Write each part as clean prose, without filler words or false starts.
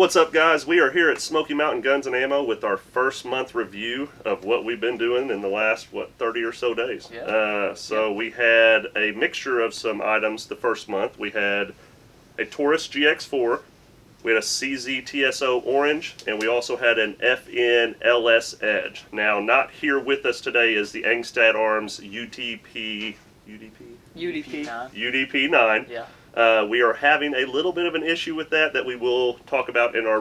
What's up, guys? We are here at Smoky Mountain Guns and Ammo with our first month review of what we've been doing in the last, what, 30 or so days. Yeah. We had a mixture of some items the first month. We had a Taurus GX4, we had a CZ TSO Orange, and we also had an FN LS Edge. Now, not here with us today is the Angstadt Arms UDP-9. Yeah. We are having a little bit of an issue with that we will talk about in our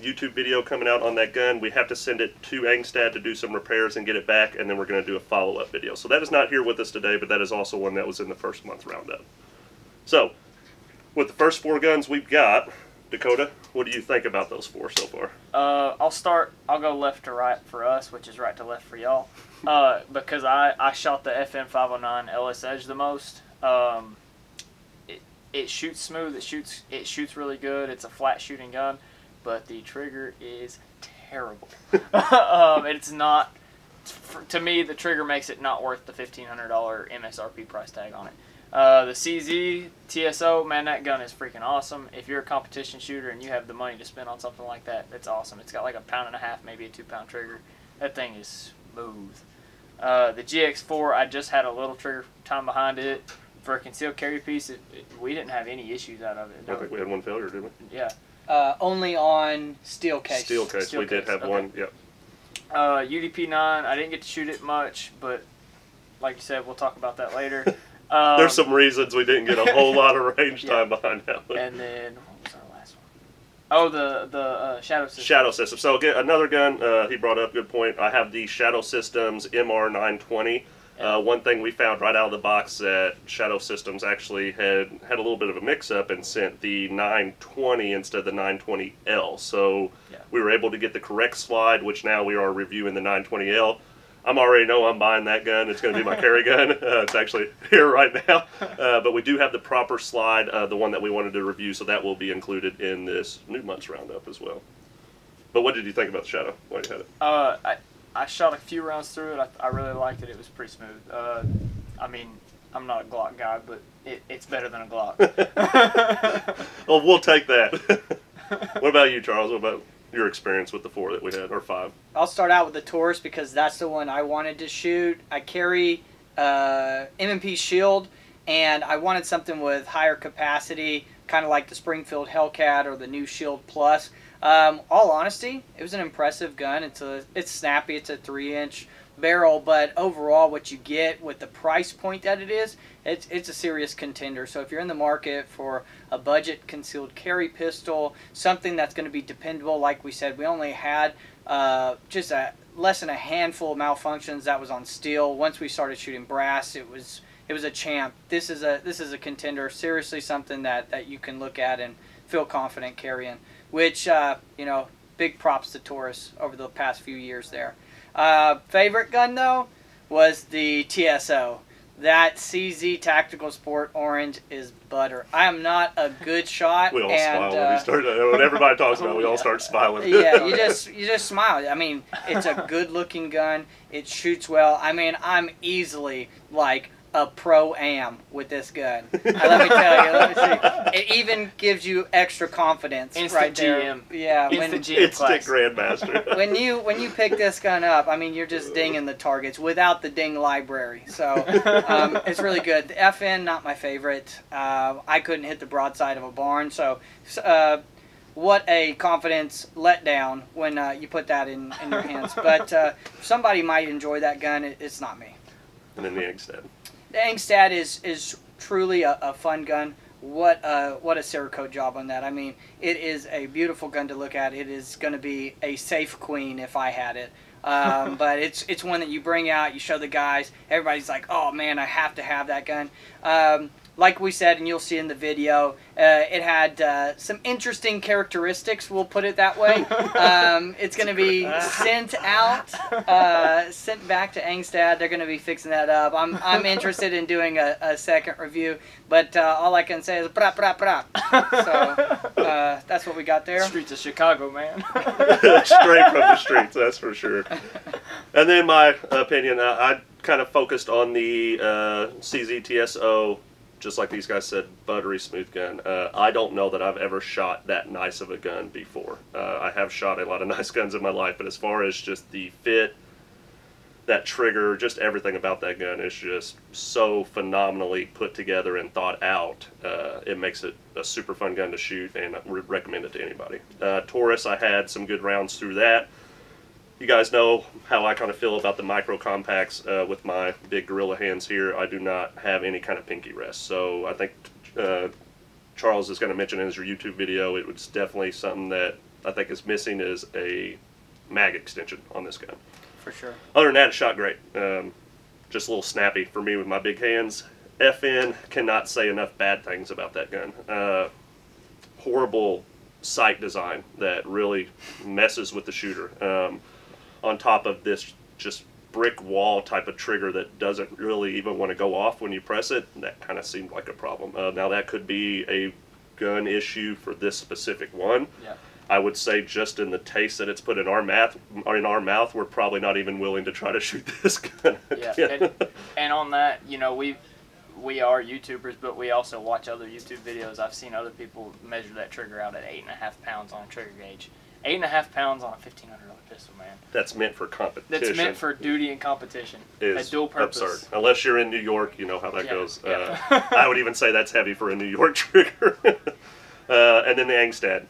YouTube video coming out on that gun. We have to send it to Angstadt to do some repairs and get it back, and then we're going to do a follow-up video. So that is not here with us today, but that is also one that was in the first month roundup. So, with the first four guns we've got, Dakota, what do you think about those four so far? I'll go left to right for us, which is right to left for y'all, because I shot the FN 509 LS Edge the most. It shoots smooth. It shoots really good. It's a flat shooting gun, but the trigger is terrible. It's not. To me, the trigger makes it not worth the $1,500 MSRP price tag on it. The CZ TSO, man, that gun is freaking awesome. If you're a competition shooter and you have the money to spend on something like that, that's awesome. It's got like a 1.5 pound, maybe a 2 pound trigger. That thing is smooth. The GX4, I just had a little trigger time behind it. For a concealed carry piece, we didn't have any issues out of it. No. I think we had one failure, didn't we? Yeah. Only on steel case. Steel case, we did have one, yep. UDP-9, I didn't get to shoot it much, but like you said, we'll talk about that later. There's some reasons we didn't get a whole lot of range time behind that one. And then, what was our last one? Oh, the Shadow Systems. Shadow Systems. So again, another gun he brought up, good point. I have the Shadow Systems MR920. One thing we found right out of the box that Shadow Systems actually had a little bit of a mix-up and sent the 920 instead of the 920L. So we were able to get the correct slide, which now we are reviewing the 920L. I already know I'm buying that gun. It's going to be my carry gun. It's actually here right now. But we do have the proper slide, the one that we wanted to review, so that will be included in this new month's roundup as well. But what did you think about the Shadow while you had it? I shot a few rounds through it. I really liked it. It was pretty smooth. I mean, I'm not a Glock guy, but it's better than a Glock. Well, we'll take that. What about you, Charles? What about your experience with the four that we had, or five? I'll start out with the Taurus because that's the one I wanted to shoot. I carry M&P Shield, and I wanted something with higher capacity, kind of like the Springfield Hellcat or the new Shield Plus. All honesty, it was an impressive gun. It's snappy. It's a 3-inch barrel, but overall, what you get with the price point that it is, it's a serious contender. So if you're in the market for a budget concealed carry pistol, something that's going to be dependable, like we said, we only had just less than a handful of malfunctions. That was on steel. Once we started shooting brass, it was a champ. This is a contender. Seriously, something that you can look at and feel confident carrying. Which, big props to Taurus over the past few years there. Favorite gun, though, was the TSO. That CZ Tactical Sport Orange is butter. I am not a good shot. We all smile when we start. When everybody talks about it, we all start smiling. Yeah, you just smile. I mean, it's a good-looking gun. It shoots well. I mean, I'm easily, like, a pro-am with this gun. Let me tell you, it even gives you extra confidence. Instant right there. GM. Yeah. Instant Grandmaster. When you pick this gun up, I mean, you're just dinging the targets without the ding library. So it's really good. The FN, not my favorite. I couldn't hit the broadside of a barn, so what a confidence letdown when you put that in your hands. But somebody might enjoy that gun. It's not me. And then the Angstadt. The Angstadt is truly a fun gun. What a Cerakote job on that. I mean, it is a beautiful gun to look at. It is going to be a safe queen if I had it. But it's one that you bring out, you show the guys. Everybody's like, oh, man, I have to have that gun. Like we said, and you'll see in the video, it had some interesting characteristics, we'll put it that way. It's going to be sent back to Angstadt. They're going to be fixing that up. I'm interested in doing a second review, but all I can say is brah, brah, brah. So that's what we got there. Streets of Chicago, man. Straight from the streets, that's for sure. And then my opinion, I kind of focused on the CZ TSO just like these guys said, buttery smooth gun. I don't know that I've ever shot that nice of a gun before. I have shot a lot of nice guns in my life, but as far as just the fit, that trigger, just everything about that gun is just so phenomenally put together and thought out. It makes it a super fun gun to shoot, and I would recommend it to anybody. Taurus, I had some good rounds through that. You guys know how I kind of feel about the micro compacts with my big gorilla hands here. I do not have any kind of pinky rest. So I think Charles is going to mention in his YouTube video, it was definitely something that I think is missing is a mag extension on this gun. For sure. Other than that, it shot great. Just a little snappy for me with my big hands. FN cannot say enough bad things about that gun. Horrible sight design that really messes with the shooter. On top of this just brick wall type of trigger that doesn't really even want to go off when you press it, that kind of seemed like a problem. Now that could be a gun issue for this specific one. Yeah. I would say just in the taste that it's put in our mouth, we're probably not even willing to try to shoot this gun. Yeah, and on that, you know, we are YouTubers, but we also watch other YouTube videos. I've seen other people measure that trigger out at 8.5 pounds on a trigger gauge. 8.5 pounds on a $1,500 pistol, man. That's meant for competition. That's meant for duty and competition. It's dual purpose. Absurd. Unless you're in New York, you know how that goes. Yeah. I would even say that's heavy for a New York trigger. And then the Angstadt.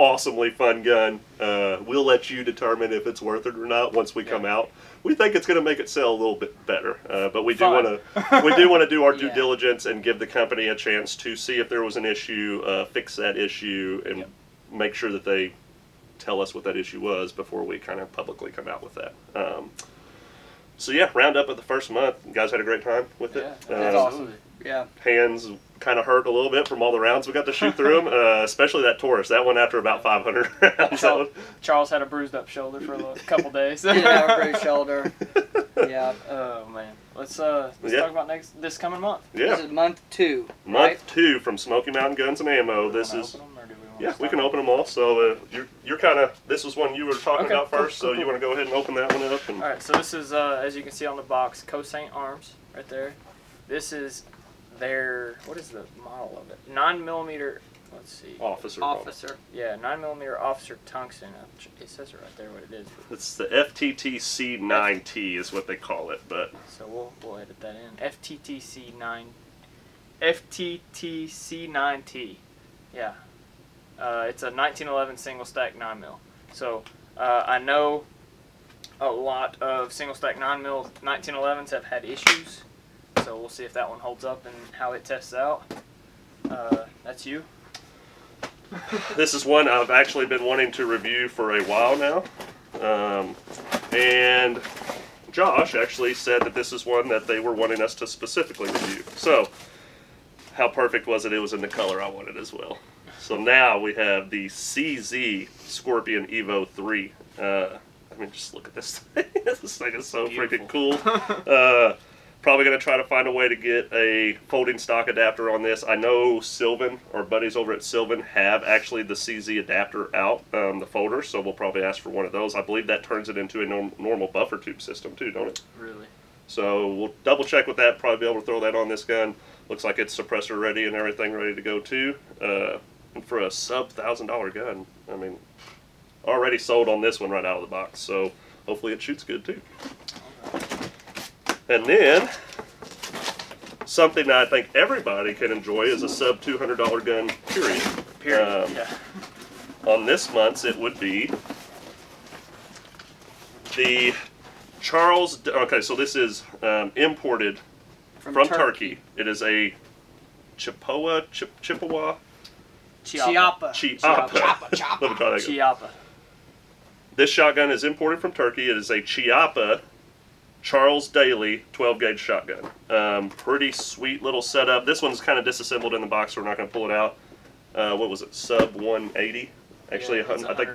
Awesomely fun gun. We'll let you determine if it's worth it or not once we come out. We think it's going to make it sell a little bit better, but we do want to do our due diligence and give the company a chance to see if there was an issue, fix that issue, and make sure that they tell us what that issue was before we kind of publicly come out with that. So yeah, round up of the first month. You guys had a great time with it. That's awesome. Yeah. Hands kind of hurt a little bit from all the rounds we got to shoot through them, especially that Taurus. That one after about 500 rounds. Charles had a bruised up shoulder for a couple days. He did have a bruised shoulder. Yeah. Oh man. Let's talk about this coming month. Yeah. This is month 2. Month 2 from Smoky Mountain Guns and Ammo. This is. Yeah, we can open them all. So you're kind of, this was one you were talking about first, so you want to go ahead and open that one up. And... All right, so this is, as you can see on the box, Cosaint Arms right there. This is their, what is the model of it? 9mm, let's see. Officer. Yeah, 9mm officer tungsten. It says it right there what it is. It's the FTTC9T is what they call it. But so we'll edit that in. FTTC9T. Yeah. It's a 1911 single stack 9mm. So I know a lot of single stack 9mm 1911s have had issues. So we'll see if that one holds up and how it tests out. That's you. This is one I've actually been wanting to review for a while now. And Josh actually said that this is one that they were wanting us to specifically review. So how perfect was it? It was in the color I wanted as well. So now we have the CZ Scorpion Evo 3. I mean, just look at this thing. This thing is so freaking cool. Probably going to try to find a way to get a folding stock adapter on this. I know Sylvan, our buddies over at Sylvan, have actually the CZ adapter out, the folder, so we'll probably ask for one of those. I believe that turns it into a normal buffer tube system too, don't it? Really? So we'll double check with that, probably be able to throw that on this gun. Looks like it's suppressor ready and everything ready to go too. For a sub-$1,000 gun, I mean, already sold on this one right out of the box, so hopefully it shoots good too. And then something that I think everybody can enjoy is a sub-$200 gun, period. On this month's, it would be the Charles. Okay, so this is imported from Turkey. It is a Chiappa. This shotgun is imported from Turkey. It is a Chiappa Charles Daly 12-gauge shotgun. Pretty sweet little setup. This one's kind of disassembled in the box, so we're not going to pull it out. What was it? Sub 180? Actually, yeah, I think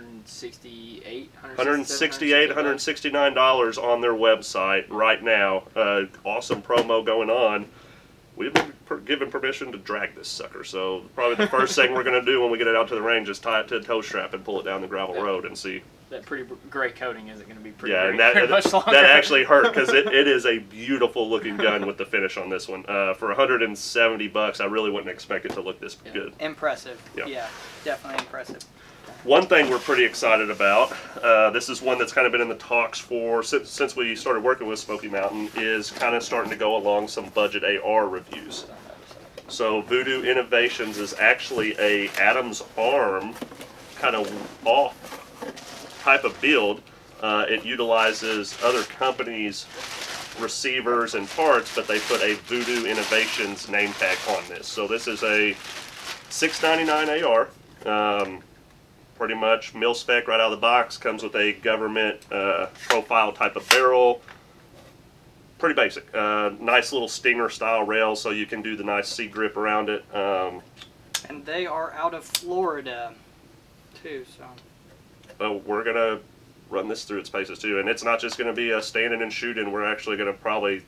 $169 on their website right now. Awesome promo going on. We've been given permission to drag this sucker, so probably the first thing we're going to do when we get it out to the range is tie it to a tow strap and pull it down the gravel road and see that pretty gray coating isn't going to be pretty gray very much longer. That actually hurt because it is a beautiful looking gun with the finish on this one. For 170 bucks, I really wouldn't expect it to look this good. Impressive. Yeah, definitely impressive. One thing we're pretty excited about, this is one that's kind of been in the talks for since we started working with Smoky Mountain, is kind of starting to go along some budget AR reviews. So Voodoo Innovations is actually a Adam's Arm kind of off type of build. It utilizes other companies' receivers and parts, but they put a Voodoo Innovations name tag on this. So this is a $699 AR. Pretty much mil spec right out of the box, comes with a government profile type of barrel. Pretty basic. Nice little stinger style rail, so you can do the nice C grip around it. And they are out of Florida too, so. But we're gonna run this through its paces too, and it's not just gonna be a standing and shooting. We're actually gonna probably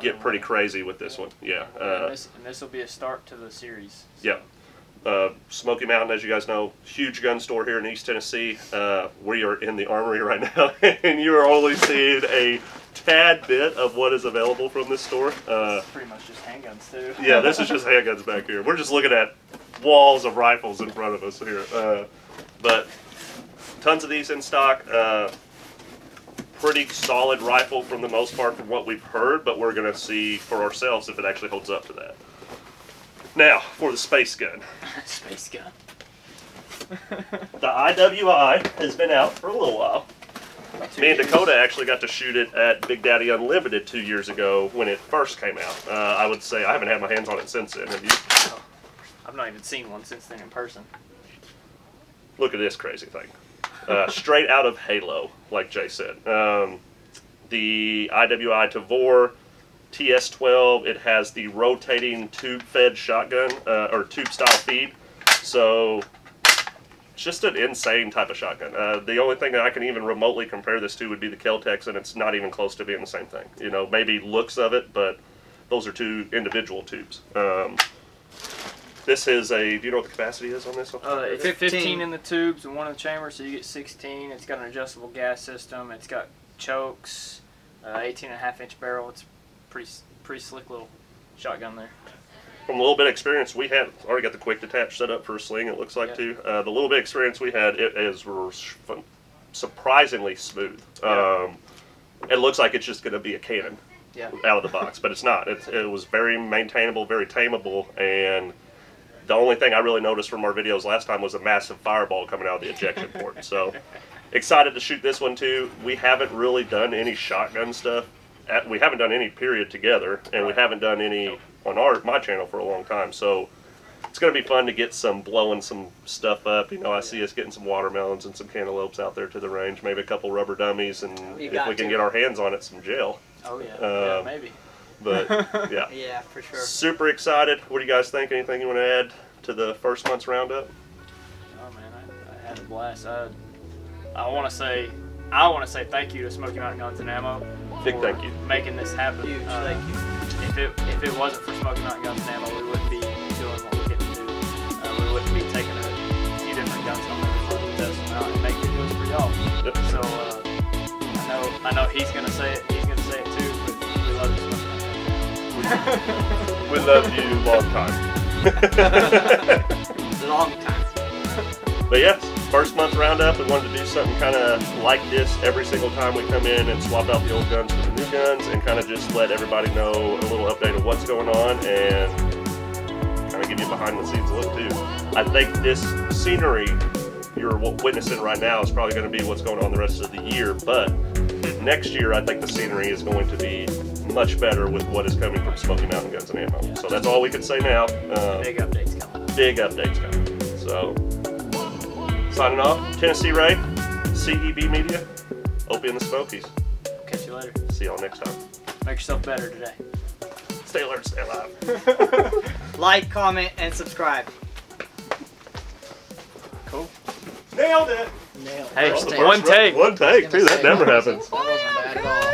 get pretty crazy with this one. Yeah. And this will be a start to the series. So. Yeah. Smoky Mountain, as you guys know, huge gun store here in East Tennessee. We are in the armory right now, and you are only seeing a tad bit of what is available from this store. This is pretty much just handguns, too. Yeah, this is just handguns back here. We're just looking at walls of rifles in front of us here. But tons of these in stock. Pretty solid rifle from the most part from what we've heard, but we're going to see for ourselves if it actually holds up to that. Now, for the space gun. Space gun. The IWI has been out for a little while. Me and Dakota actually got to shoot it at Big Daddy Unlimited 2 years ago when it first came out. I would say I haven't had my hands on it since then. Have you? Oh, I've not even seen one since then in person. Look at this crazy thing. Straight out of Halo, like Jay said. The IWI Tavor TS-12, it has the rotating tube-fed shotgun, or tube-style feed, so it's just an insane type of shotgun. The only thing that I can even remotely compare this to would be the Kel-Tecs, and it's not even close to being the same thing. You know, maybe looks of it, but those are two individual tubes. This is a, do you know what the capacity is on this one? It's 15 in the tubes and one in the chamber, so you get 16. It's got an adjustable gas system. It's got chokes, 18.5-inch barrel. It's pretty slick little shotgun there. From a little bit of experience we had, already got the quick detach set up for a sling, it looks like, too. The little bit of experience we had, it is surprisingly smooth. It looks like it's just going to be a cannon out of the box, but it's not. It was very maintainable, very tameable, and the only thing I really noticed from our videos last time was a massive fireball coming out of the ejection port. So excited to shoot this one, too. We haven't really done any shotgun stuff. We haven't done any period together, and we haven't done any on my channel for a long time, so it's going to be fun to get some blowing some stuff up. You know, I see us getting some watermelons and some cantaloupes out there to the range, maybe a couple rubber dummies, and if we can get our hands on it, some gel. Oh, yeah, maybe. But, yeah. Yeah, for sure. Super excited. What do you guys think? Anything you want to add to the first month's roundup? Oh, man, I had a blast. I want to say thank you to Smoky Mountain Guns and Ammo. Big thank you. Making this happen. Huge thank you. If it wasn't for Smoky Mountain Guns and Ammo, we wouldn't be doing what we get to do. We wouldn't be taking a few different guns on every test them out and making videos for y'all. Yep. So I know he's gonna say it. He's gonna say it too. But we love you, Smoky Mountain. We love you long time. Long time. But yes. First month roundup, we wanted to do something kind of like this every single time we come in and swap out the old guns for the new guns and kind of just let everybody know a little update of what's going on and kind of give you a behind the scenes look too. I think this scenery you're witnessing right now is probably going to be what's going on the rest of the year, but next year I think the scenery is going to be much better with what is coming from Smoky Mountain Guns and Ammo. So that's all we can say now. Big updates coming. Big updates coming. So. Signing off, Tennessee Ray, CEB Media, Opie in the Smokies. Catch you later. See y'all next time. Make yourself better today. Stay alert, stay alive. Like, comment, and subscribe. Cool. Nailed it. Nailed it. Hey, one take. One take, too. That never happens. That wasn't bad at all.